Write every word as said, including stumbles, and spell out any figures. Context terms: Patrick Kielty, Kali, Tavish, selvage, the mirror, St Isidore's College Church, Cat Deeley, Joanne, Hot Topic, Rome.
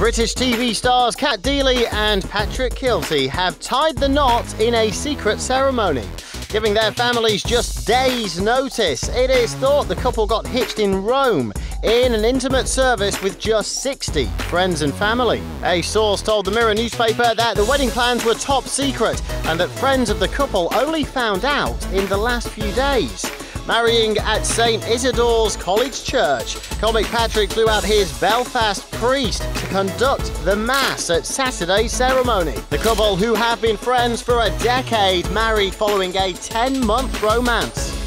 British T V stars Cat Deeley and Patrick Kielty have tied the knot in a secret ceremony, giving their families just days' notice. It is thought the couple got hitched in Rome in an intimate service with just sixty friends and family. A source told the Mirror newspaper that the wedding plans were top secret and that friends of the couple only found out in the last few days. Marrying at St Isidore's College Church, comic Patrick flew out his Belfast priest to conduct the Mass at Saturday's ceremony. The couple, who have been friends for a decade, married following a ten-month romance.